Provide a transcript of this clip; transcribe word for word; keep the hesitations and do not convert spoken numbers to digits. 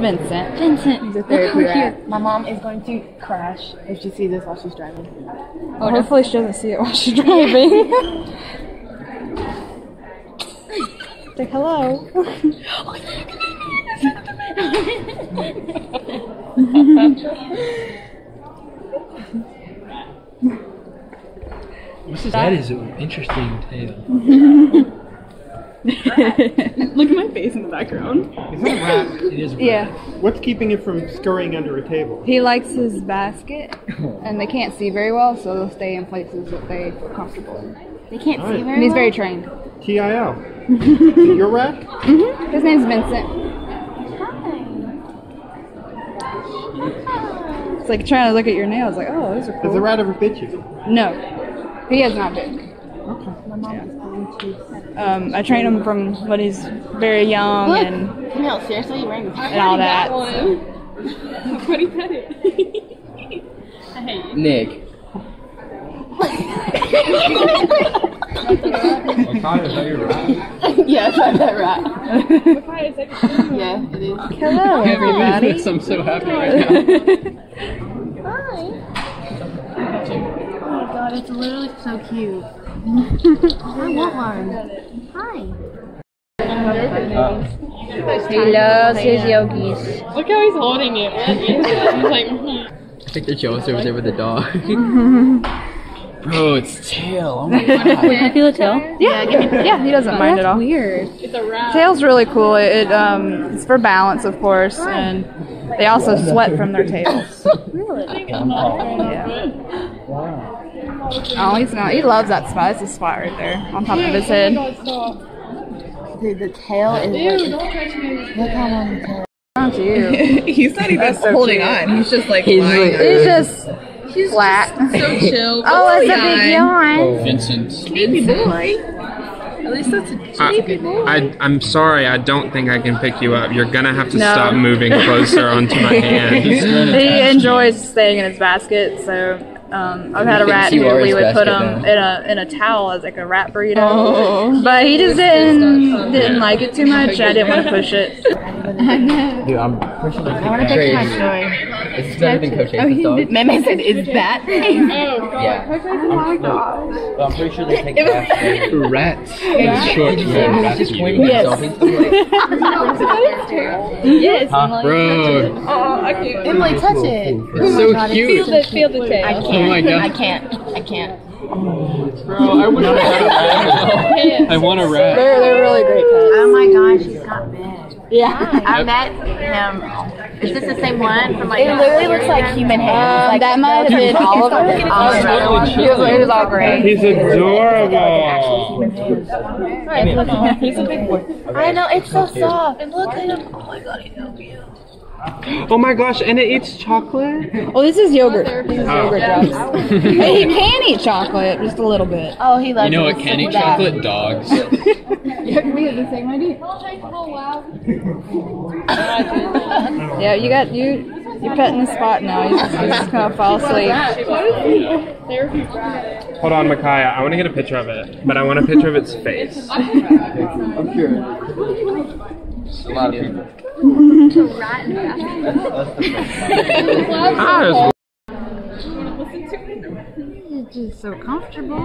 Vincent. Vincent. He's a therapy rat. My mom is going to crash if she sees this while she's driving. Oh, hopefully she doesn't see it while she's driving. Say hello. Missus That is an interesting tale. Look at my face in the background. It's not a rat. It is a rat. Yeah. What's keeping it from scurrying under a table? He likes his basket, and they can't see very well, so they'll stay in places that they feel comfortable in. They can't right. see very and well? He's very trained. T I L Your rat? Mm-hmm. His name's Vincent. Hi. It's like trying to look at your nails, like, oh, those are cool. Has the rat ever bit you? No. He has not bitten. Okay. My mom yeah. is Um, I train him from when he's very young Look. and no, seriously, you're and all that. I've already done it. I hate you. Nick. Yes, I bet right. Yeah, it is. Hello, everybody. I'm so happy right now. Hi. Oh my god, it's literally so cute. Oh, I want one. Hi. Uh, he loves his yogis. Look how he's holding it. He's like, mm-hmm. I think they're jealous over there with the dog. Bro, it's tail. Oh my god. Can I feel the tail? Yeah, yeah, yeah he doesn't oh, mind at all. Weird. It's a wrap. Tail's really cool. It um, it's for balance, of course, and they also sweat from their tails. Really? Yeah. Wow. Oh, he's not. He loves that spot. It's a spot right there on top of his head. Dude, the tail is. Dude, don't touch me. Look how long the tail is. He's not even so holding cute. on. He's just like. He's, lying like, he's just he's flat. Just so chill. Oh, it's yawn. a big yawn. Oh, Vincent. Sleepy boy. At least that's a sleepy boy. I, I'm sorry. I don't think I can pick you up. You're gonna have to no. stop moving closer onto my hand. He enjoys staying in his basket, so. Um, I've had a rat who we would put him in a in a towel as like a rat burrito, oh. but he just didn't didn't like it too much. I didn't want to push it. Dude, I'm pushing this. I want to take my story. It's better than Coach's dog. Meme said, "Is that?" Yeah. But I'm pretty sure they take after rats. Short rats. Yes. Bro. Oh, I can't. Emily, touch it. It's so cute. Feel the feel the tail. Oh my god. I can't. I can't. Oh, bro, I wish I had a rat. I want a rat. They're, they're really great pets. Oh my gosh, he's got bad. Yeah. Yep. I met him. Is this the same one? From like it literally looks like human hair. Um, like, that might have been all of them. It was all great. He's adorable. He's a big boy. I know, it's so soft. And look at him. Oh my god, he's so cute. Oh my gosh, and it eats chocolate? Oh, this is yogurt. This is oh. yogurt drops. He can eat chocolate, just a little bit. Oh, he loves it. You know what can eat chocolate? Dogs. Yeah, we have the same idea. Yeah, you got, you, you're petting the spot now. You just, you just kind of fall asleep. Hold on, Micaiah. I want to get a picture of it, but I want a picture of its face. I'm curious. It's a lot of people. Ah, it's just so comfortable.